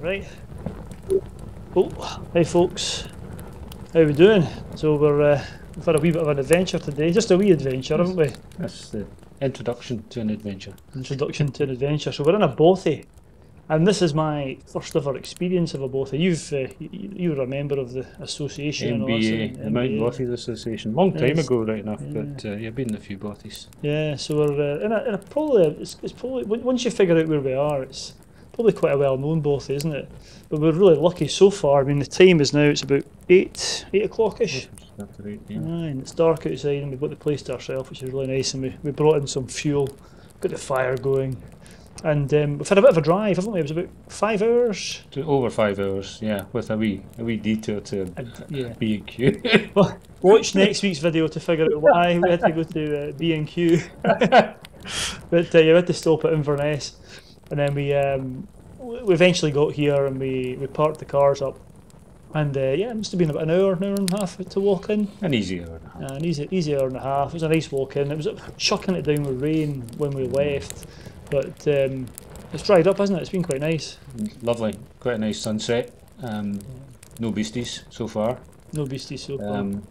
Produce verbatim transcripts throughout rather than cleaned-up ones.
Right. Oh, hi folks. How we doing? So we're uh, we've had a wee bit of an adventure today. Just a wee adventure, haven't we? That's the introduction to an adventure. Introduction to an adventure. So we're in a bothy, and this is my first ever experience of a bothy. You've uh, you were a member of the association, M B A, the Mountain Bothy Association, long time yes. ago, right enough. Yeah. But uh, you've been in a few bothies. Yeah. So we're uh, in, a, in a probably it's, it's probably once you figure out where we are, it's probably quite a well-known bothy, isn't it? But we're really lucky so far. I mean, the time is now, it's about eight, eight o'clock-ish. Eight, yeah. And it's dark outside and we've got the place to ourselves, which is really nice, and we, we brought in some fuel, got the fire going, and um, we've had a bit of a drive, haven't we? It was about five hours? To over five hours, yeah, with a wee, a wee detour to yeah. B and Q. Well, watch next week's video to figure out why we had to go to uh, B and Q. But uh, you had to stop at Inverness. And then we um, we eventually got here and we, we parked the cars up, and uh, yeah, it must have been about an hour, an hour and a half to walk in. An easy hour and a half. Uh, an easy, easy hour and a half. It was a nice walk in. It was chucking it down with rain when we left, but um, it's dried up, hasn't it? It's been quite nice. Lovely, quite a nice sunset. Um, yeah. No beasties so far. No beasties so far. Um,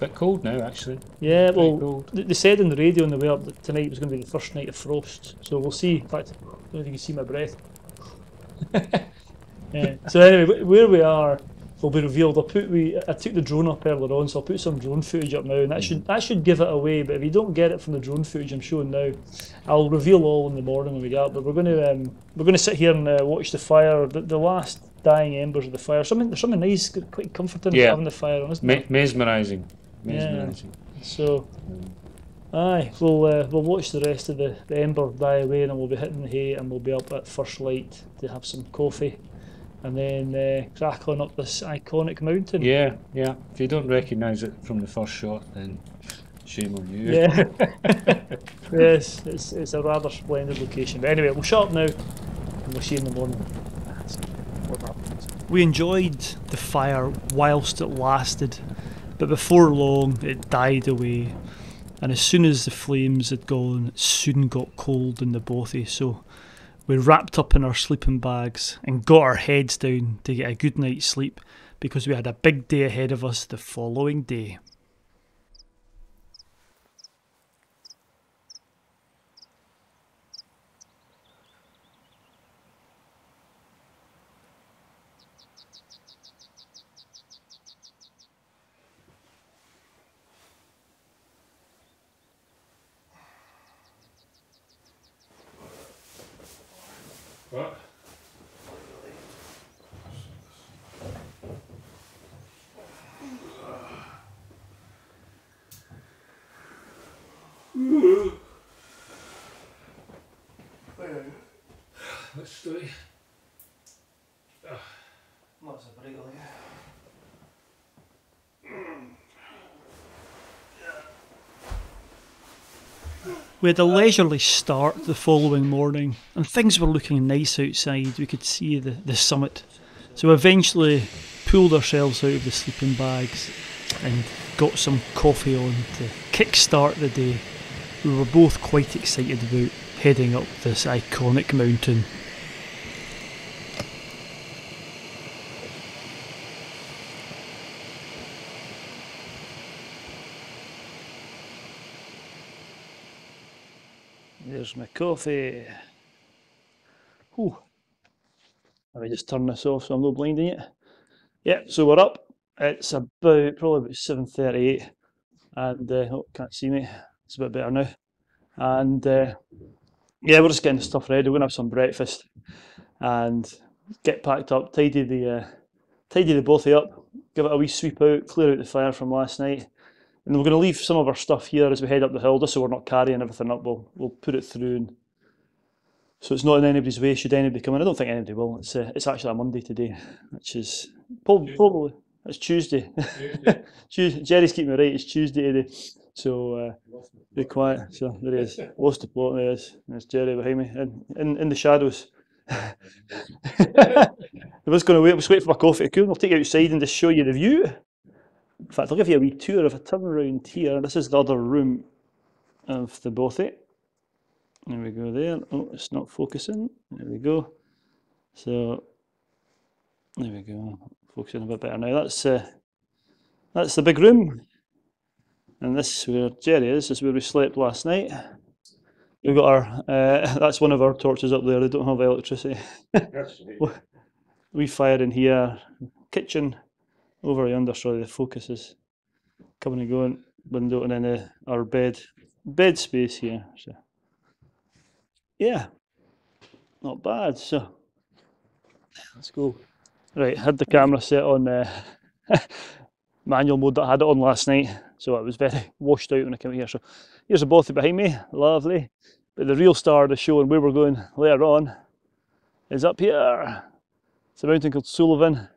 bit cold now, actually. Yeah, well, they said on the radio on the way up that tonight was going to be the first night of frost, so we'll see. In fact, I don't know if you can see my breath. Yeah. So anyway, where we are will be revealed. I put we I took the drone up earlier on, so I'll put some drone footage up now, and that should that should give it away. But if you don't get it from the drone footage I'm showing now, I'll reveal all in the morning when we get up. But we're going to um, we're going to sit here and uh, watch the fire, the, the last dying embers of the fire. Something there's something nice, quite comforting, yeah. having the fire on, isn't Me it? Mesmerising. Yeah. So, aye, we'll uh, we'll watch the rest of the, the ember die away, and we'll be hitting the hay, and we'll be up at first light to have some coffee, and then uh, crack on up this iconic mountain. Yeah, yeah. If you don't recognise it from the first shot, then shame on you. Yeah. Yes, it's it's a rather splendid location. But anyway, we'll shut up now, and we'll see you in the morning. We enjoyed the fire whilst it lasted. But before long, it died away, and as soon as the flames had gone, it soon got cold in the bothy, so we wrapped up in our sleeping bags and got our heads down to get a good night's sleep, because we had a big day ahead of us the following day. What? What story? Lots of break on you. We had a leisurely start the following morning, and things were looking nice outside. We could see the, the summit, so we eventually pulled ourselves out of the sleeping bags and got some coffee on to kickstart the day. We were both quite excited about heading up this iconic mountain. There's my coffee. Ooh. Let me just turn this off so I'm not blinding it. Yeah, so we're up. It's about probably about seven thirty-eight, and uh, oh, can't see me. It's a bit better now. And uh, yeah, we're just getting the stuff ready. We're gonna have some breakfast and get packed up, tidy the uh, tidy the bothy up, give it a wee sweep out, clear out the fire from last night. And we're going to leave some of our stuff here as we head up the hill, just so we're not carrying everything up. We'll, we'll put it through, and so it's not in anybody's way should anybody come in. I don't think anybody will. It's uh, it's actually a Monday today, which is probably, probably it's Tuesday. Tuesday. Tuesday. Jerry's keeping me right, it's Tuesday today. So uh, be quiet. So there he is. Lost the plot, there he is. There's Jerry behind me, in, in, in the shadows. I was going to wait, I was waiting for my coffee to cool. I'll take you outside and just show you the view. In fact, I'll give you a wee tour of a turn around here. This is the other room of the bothy. There we go there. Oh, it's not focusing. There we go. So There we go. Focusing a bit better now. That's uh, that's the big room, and this where Jerry is. This is where we slept last night. We've got our. Uh, that's one of our torches up there. They don't have electricity. That's right. We fire in here. Kitchen over yonder. Sorry, the focus is coming and going. Window and then uh, our bed, bed space here. So yeah, not bad. So let's go. Right, had the camera set on uh, manual mode that I had it on last night, so it was very washed out when I came here. So here's a bothy behind me, lovely. But the real star of the show and where we're going later on is up here. It's a mountain called Suilven.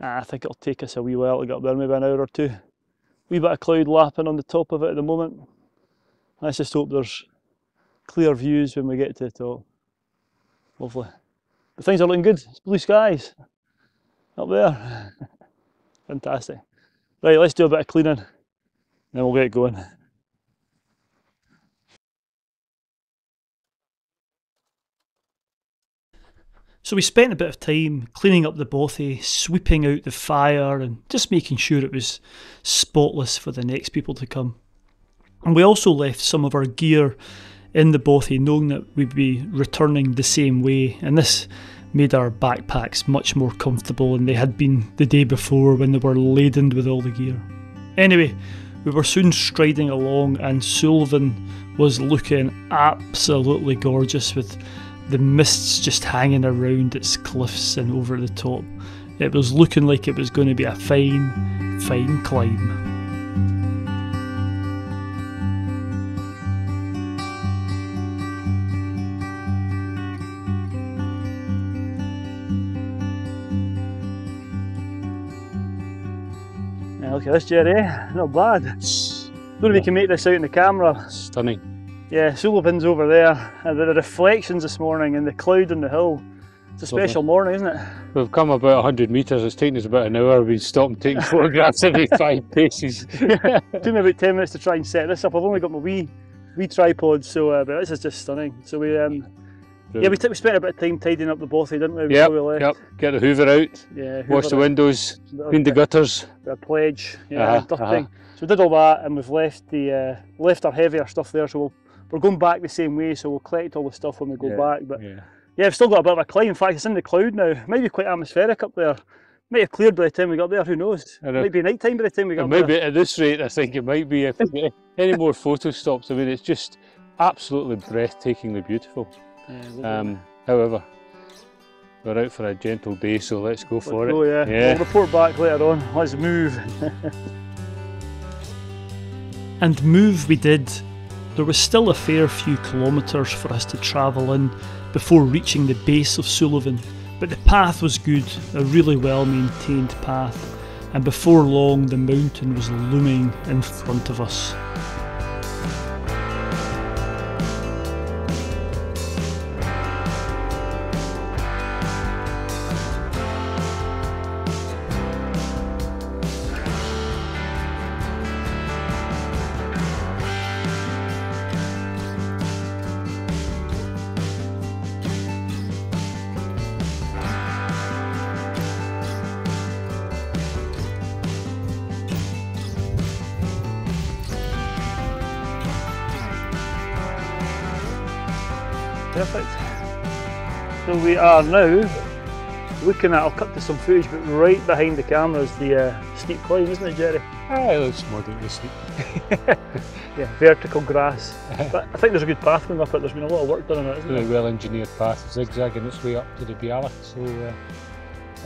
Ah, I think it'll take us a wee while to get up there, maybe an hour or two. Wee bit of cloud lapping on the top of it at the moment. Let's just hope there's clear views when we get to the top. Lovely. But things are looking good. It's blue skies up there. Fantastic. Right, let's do a bit of cleaning, then we'll get going. So we spent a bit of time cleaning up the bothy, sweeping out the fire and just making sure it was spotless for the next people to come. And we also left some of our gear in the bothy, knowing that we'd be returning the same way, and this made our backpacks much more comfortable than they had been the day before when they were laden with all the gear. Anyway, we were soon striding along and Suilven was looking absolutely gorgeous with the mists just hanging around its cliffs and over the top. It was looking like it was going to be a fine, fine climb. Yeah, look at this, Jerry, not bad. I don't know if you can make this out in the camera. Stunning. Yeah, Suilven's over there, and there are reflections this morning and the cloud on the hill. It's a special morning, isn't it? We've come about a hundred metres, it's taken us about an hour. We've been stopping taking photographs every five paces. Yeah, it took me about ten minutes to try and set this up. I've only got my wee, wee tripod, so uh, but this is just stunning. So we, um, yeah, we, we spent a bit of time tidying up the bothy, didn't we? Yep, we left. Yep. Get the hoover out, yeah, hoover wash the windows, clean the gutters. A pledge, yeah, uh-huh, dusting. Uh-huh. So we did all that and we've left, the, uh, left our heavier stuff there, so we'll We're going back the same way, so we'll collect all the stuff when we go yeah, back. But yeah, yeah, we've still got a bit of a climb. In fact, it's in the cloud now. It might be quite atmospheric up there. Might have cleared by the time we got there. Who knows? It might be night time by the time we got there. Maybe at this rate, I think it might be. If we get any more photo stops, I mean, it's just absolutely breathtakingly beautiful. Yeah, um, however, we're out for a gentle day, so let's go let's for go, it. Yeah. Yeah. We'll report back later on. Let's move. And move we did. There was still a fair few kilometres for us to travel in before reaching the base of Suilven, but the path was good, a really well maintained path, and before long the mountain was looming in front of us. Perfect. So we are now looking at, I'll cut to some footage, but right behind the camera is the uh, steep climb, isn't it, Jerry? Ah, it looks moderately steep. Yeah, vertical grass. But I think there's a good pathway up it, there's been a lot of work done on it, isn't there? A well engineered path, zigzagging its way up to the Bealach, so uh,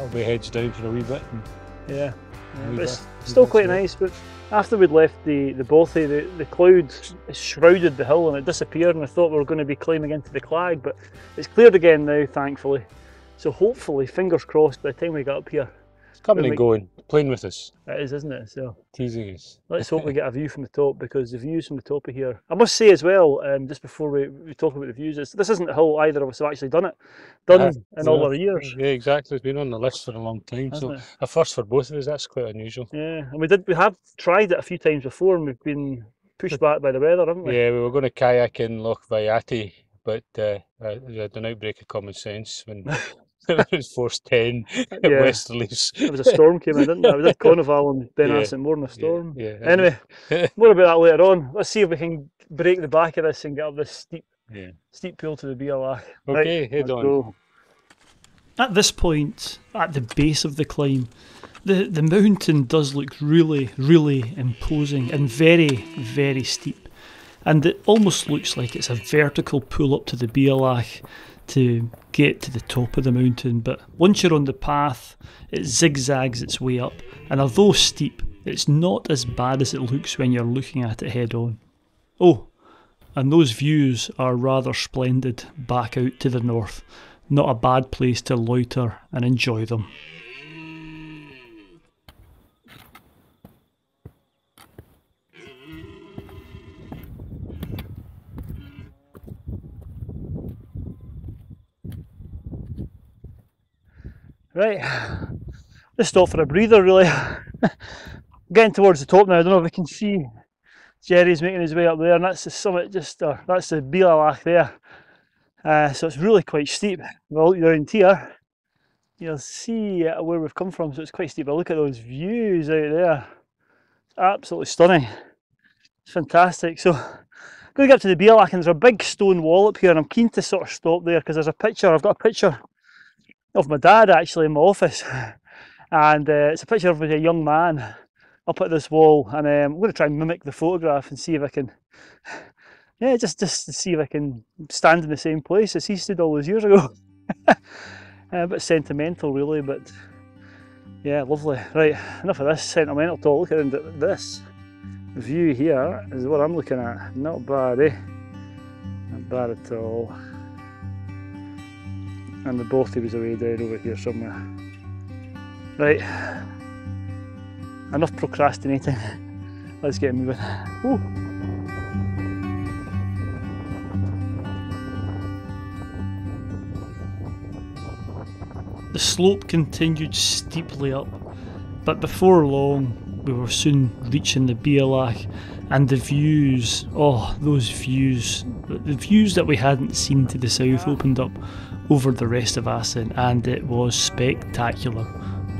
I'll be heads down for a wee bit. And yeah, yeah wee but it's still quite nice. But after we'd left the, the bothy, the, the cloud shrouded the hill and it disappeared, and I thought we were going to be climbing into the clag, but it's cleared again now, thankfully. So hopefully, fingers crossed, by the time we get up here. It's coming and we, going, playing with us. It is, isn't it? So teasing us. Let's hope we get a view from the top, because the views from the top of here, I must say as well, um, just before we, we talk about the views, is, this isn't the hill either of us have actually done it, done uh, in no, all our years. Yeah, exactly. It's been on the list for a long time, isn't so it? A first for both of us. That's quite unusual. Yeah, and we did. We have tried it a few times before, and we've been pushed back by the weather, haven't we? Yeah, we were going to kayak in Loch Viati, but uh, uh, we had an outbreak of common sense when. It was force ten at yeah. Westerlies. There was a storm came in, didn't there? I was at Conival and Ben Assynt yeah. more than a storm. Yeah. Yeah. Anyway, more about that later on. Let's see if we can break the back of this and get up this steep yeah. steep hill to the Bealach. Okay, right, head on. Go. At this point, at the base of the climb, the, the mountain does look really, really imposing and very, very steep. And it almost looks like it's a vertical pull up to the Bealach to get to the top of the mountain, but once you're on the path it zigzags its way up, and although steep it's not as bad as it looks when you're looking at it head on. Oh, and those views are rather splendid back out to the north. Not a bad place to loiter and enjoy them. Right, just stop for a breather really. Getting towards the top now. I don't know if we can see. Jerry's making his way up there, and that's the summit just, or that's the Bealach there. Uh, so it's really quite steep. Well, you're in here, you'll see where we've come from, so it's quite steep. But look at those views out there. It's absolutely stunning. It's fantastic. So I'm going to get up to the Bealach, and there's a big stone wall up here, and I'm keen to sort of stop there because there's a picture, I've got a picture of my dad actually in my office, and uh, it's a picture of a young man up at this wall, and um, I'm going to try and mimic the photograph and see if I can, yeah, just just to see if I can stand in the same place as he stood all those years ago. A bit sentimental really, but yeah, lovely. Right, enough of this sentimental talk. Look at this view here is what I'm looking at. Not bad, eh? Not bad at all. And the Bothy was away down over here somewhere. Right, enough procrastinating, let's get moving. Ooh. The slope continued steeply up, but before long we were soon reaching the Bealach, and the views, oh those views, the views that we hadn't seen to the south opened up over the rest of Assynt, and it was spectacular.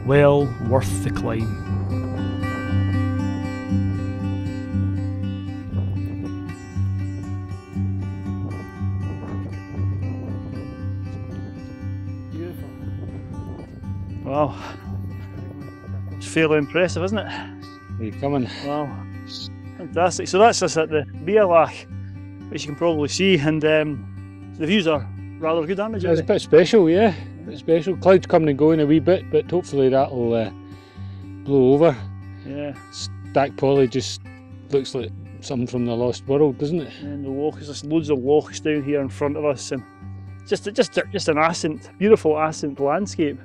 Well worth the climb. Beautiful. Wow. It's fairly impressive, isn't it? Are you coming? Wow. Fantastic. So that's us at the Bealach, which you can probably see, and um, the views are rather good, aren't they? It's a bit special, yeah. A bit special. Clouds coming and going a wee bit, but hopefully that'll uh, blow over. Yeah. Stack Polly just looks like something from the Lost World, doesn't it? And the walk is just loads of walks down here in front of us, and just just just an Assynt, beautiful Assynt landscape.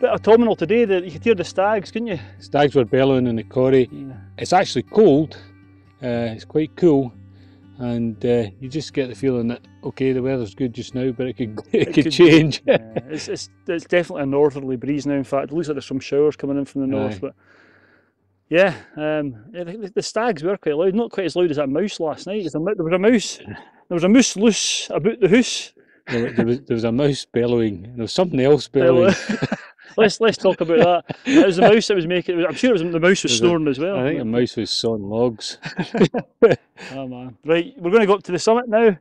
Bit autumnal today. That you could hear the stags, couldn't you? Stags were bellowing in the corrie. Yeah. It's actually cold. Uh, it's quite cool. And uh, you just get the feeling that okay, the weather's good just now, but it could it, it could, could change. Yeah, it's, it's it's definitely a northerly breeze now. In fact, it looks like there's some showers coming in from the north. Aye. But yeah, um, the, the stags were quite loud. Not quite as loud as that mouse last night. There was a mouse. There was a moose loose about the hoose. There, there was there was a mouse bellowing. There was something else bellowing. Let's let's talk about that. It was the mouse that was making. I'm sure it was the mouse was, was snoring a, as well. I think the mouse was sawing logs. Oh man! Right, we're going to go up to the summit now.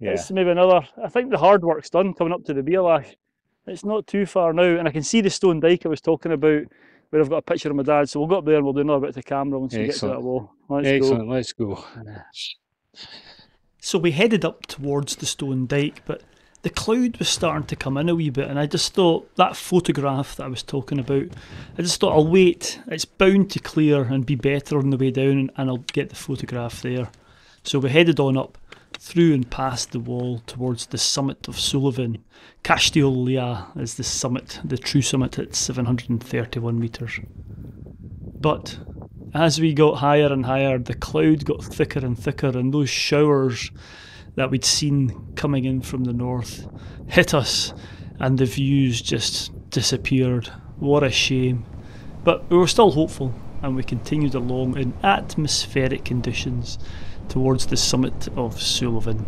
Yeah. It's maybe another. I think the hard work's done coming up to the Bealach. It's not too far now, and I can see the stone dike I was talking about, where I've got a picture of my dad. So we'll go up there and we'll do another bit of the camera once we get to that wall. Let's Excellent. Go. Let's go. So we headed up towards the stone dike, but the cloud was starting to come in a wee bit, and I just thought that photograph that I was talking about, I just thought I'll wait, it's bound to clear and be better on the way down, and I'll get the photograph there. So we headed on up through and past the wall towards the summit of Suilven. Caisteal Liath is the summit, the true summit at seven hundred thirty-one metres. But as we got higher and higher, the cloud got thicker and thicker, and those showers that we'd seen coming in from the north hit us, and the views just disappeared. What a shame. But we were still hopeful, and we continued along in atmospheric conditions towards the summit of Suilven.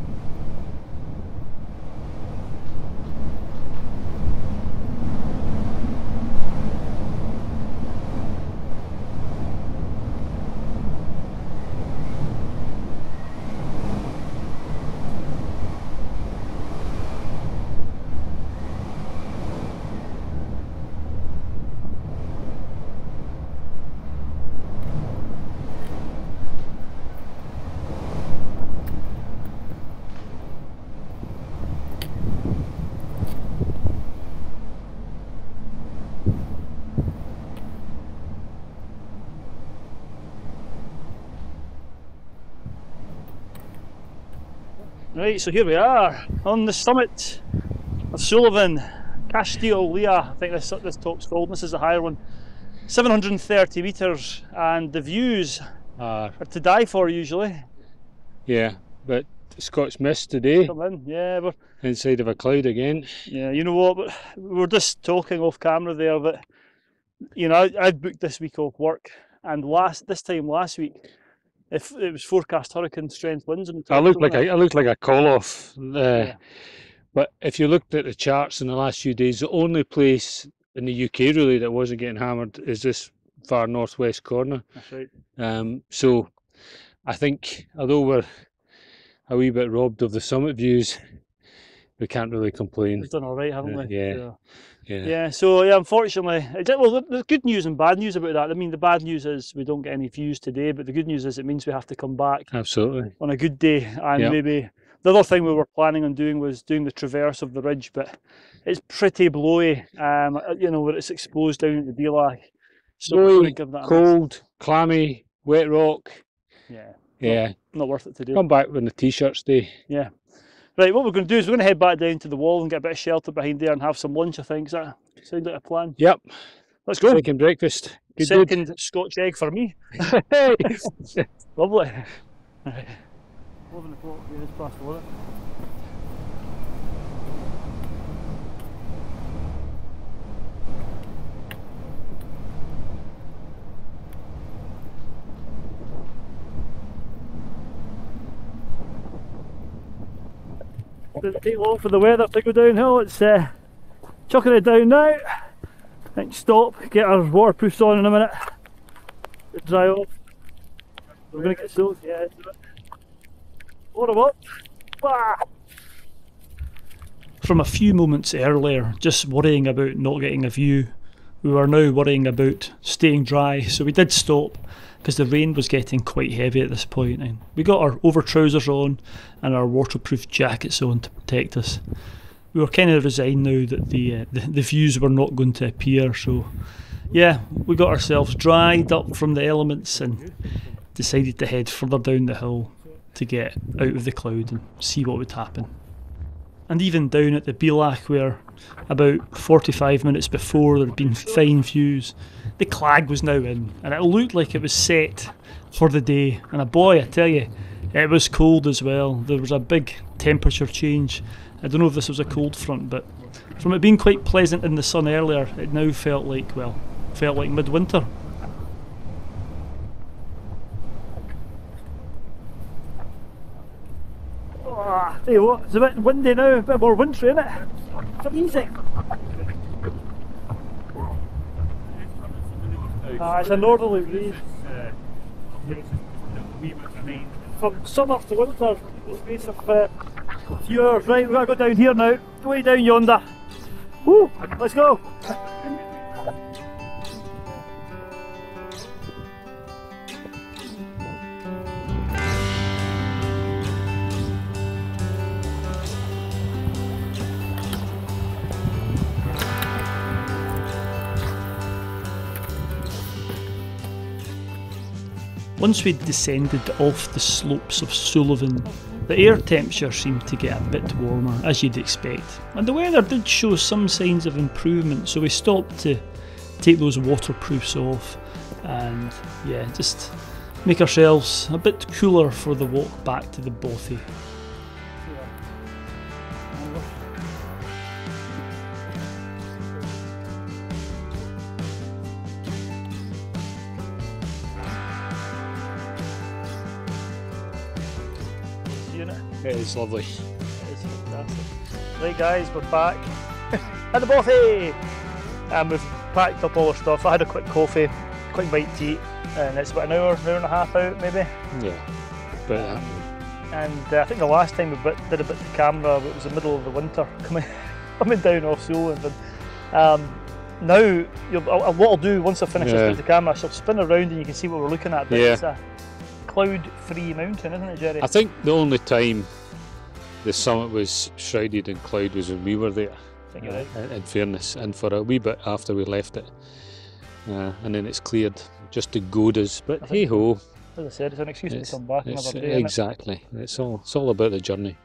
Right, so here we are on the summit of Suilven, Caisteal Liath, I think this, this top's called, and this is the higher one. seven hundred thirty metres, and the views uh, are to die for usually. Yeah, but Scots mist today. Come in. Yeah, we're inside of a cloud again. Yeah, you know what, we were just talking off camera there, but you know, I, I booked this week off work, and last this time last week, if it was forecast hurricane strength winds. And I looked like a, I looked like a call off there. Yeah. But if you looked at the charts in the last few days, the only place in the U K really that wasn't getting hammered is this far northwest corner. That's right. Um, so I think although we're a wee bit robbed of the summit views, we can't really complain. We've done all right, haven't we? Yeah. Yeah. Yeah. Yeah. So yeah, unfortunately, well, there's good news and bad news about that. I mean, the bad news is we don't get any views today, but the good news is it means we have to come back. Absolutely. On a good day, and yep. Maybe the other thing we were planning on doing was doing the traverse of the ridge, but it's pretty blowy. Um, you know, where it's exposed down at the Bealach. So blowy, give that cold, clammy, wet rock. Yeah. Yeah. Not, not worth it to do. Come back when the t-shirts day. Yeah. Right, what we're going to do is we're going to head back down to the wall and get a bit of shelter behind there and have some lunch, I think. Does that sound like a plan? Yep. Let's go. Second breakfast. Good Second good. Scotch egg for me. Lovely. Right. eleven o'clock, yeah, it's past eleven. Doesn't take long for the weather to go downhill. It's uh, chucking it down now. Think stop, get our waterproofs on in a minute to dry off. We're going to get soaked. Yeah, water up. Ah. From a few moments earlier, just worrying about not getting a view, we were now worrying about staying dry, so we did stop because the rain was getting quite heavy at this point, and we got our over trousers on and our waterproof jackets on to protect us. We were kind of resigned now that the, uh, the, the views were not going to appear, so yeah, we got ourselves dried up from the elements and decided to head further down the hill to get out of the cloud and see what would happen. And even down at the Bealach, where about forty-five minutes before there had been fine views, the clag was now in, and it looked like it was set for the day. And a boy, I tell you, it was cold as well. There was a big temperature change. I don't know if this was a cold front, but from it being quite pleasant in the sun earlier, it now felt like, well, felt like midwinter. Oh, tell you what, it's a bit windy now, a bit more wintry, isn't it? It's amazing. Ah, it's a northerly breeze. From summer to winter, in space of uh, a few hours. Right, we've got to go down here now, way down yonder. Woo, let's go! Once we'd descended off the slopes of Suilven, the air temperature seemed to get a bit warmer, as you'd expect, and the weather did show some signs of improvement, so we stopped to take those waterproofs off and yeah, just make ourselves a bit cooler for the walk back to the Bothy. It is lovely. It is fantastic. Right guys, we're back at the Bothy! And we've packed up all our stuff. I had a quick coffee, quick bite to eat, and it's about an hour, an hour and a half out maybe. Yeah, but um, And uh, I think the last time we bit, did a bit to camera, it was the middle of the winter, coming coming down off Suilven. Um, now, you'll, what I'll do once I finish yeah. this with the camera, I shall spin around and you can see what we're looking at. But yeah. It's a cloud-free mountain, isn't it, Jerry? I think the only time the summit was shrouded in cloud was when we were there. I think you're uh, right. In fairness, and for a wee bit after we left it, uh, and then it's cleared just to goad us. But hey ho, As I said, it's an excuse it's, to come back another day. Exactly. It? It's all it's all about the journey.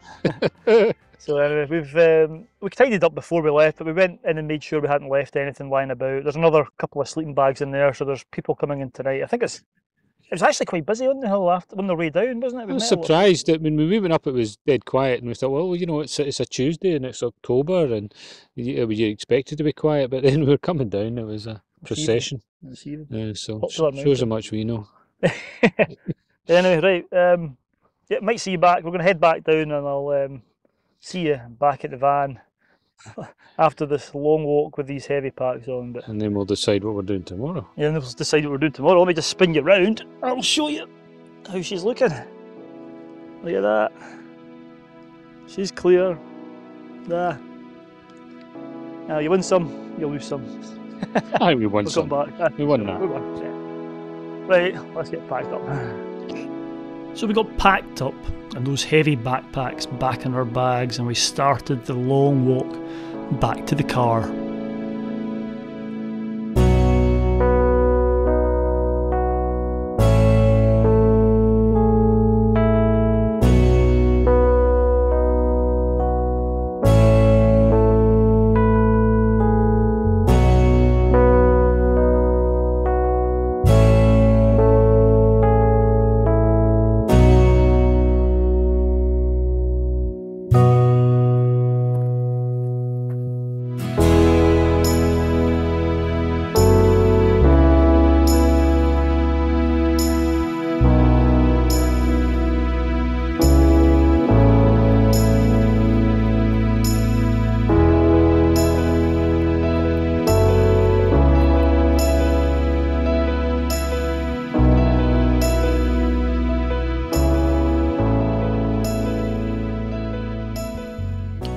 So anyway, we've um, we tidied up before we left, but we went in and made sure we hadn't left anything lying about. There's another couple of sleeping bags in there, so there's people coming in tonight. I think it's it was actually quite busy on the hill after on the way down, wasn't it? We I was surprised. I mean, when we went up, it was dead quiet, and we thought, well, you know, it's it's a Tuesday and it's October, and you, you expected to be quiet, but then we were coming down. It was a procession. It's even. It's even. Yeah, so shows how much we know. Anyway, right. Um, yeah, might see you back. We're going to head back down, and I'll. Um, See you back at the van after this long walk with these heavy packs on. But and then we'll decide what we're doing tomorrow. Yeah, and then we'll decide what we're doing tomorrow. Let me just spin you round and I'll show you how she's looking. Look at that. She's clear. Nah. Now you win some, you lose some. I we won we'll some. Come back. We won that. We won. Yeah. Right, let's get packed up. So we got packed up and those heavy backpacks back in our bags, and we started the long walk back to the car.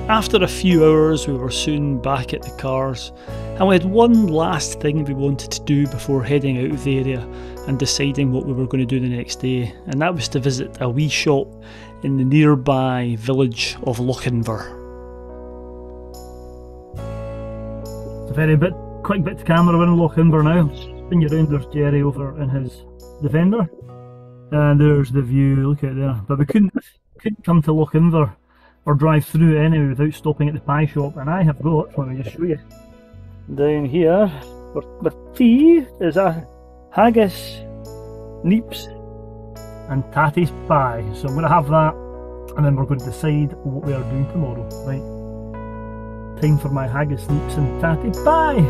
After a few hours we were soon back at the cars, and we had one last thing we wanted to do before heading out of the area and deciding what we were going to do the next day, and that was to visit a wee shop in the nearby village of Lochinver. A very bit, quick bit to camera, we're in Lochinver now. Spin you round, there's Jerry over in his Defender, and there's the view, look out there. But we couldn't, couldn't come to Lochinver or drive through anyway without stopping at the pie shop, and I have got, let me just show you, down here, with tea is a haggis, neeps and tatties pie. So I'm going to have that, and then we're going to decide what we are doing tomorrow. Right, time for my haggis, neeps and tatty pie!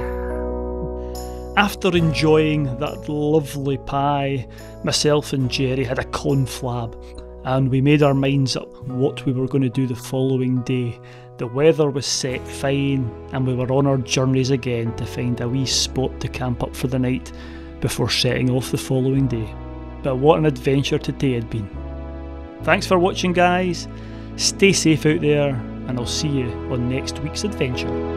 After enjoying that lovely pie, myself and Jerry had a conflab, and we made our minds up what we were going to do the following day. The weather was set fine, and we were on our journeys again to find a wee spot to camp up for the night before setting off the following day. But what an adventure today had been. Thanks for watching, guys. Stay safe out there, and I'll see you on next week's adventure.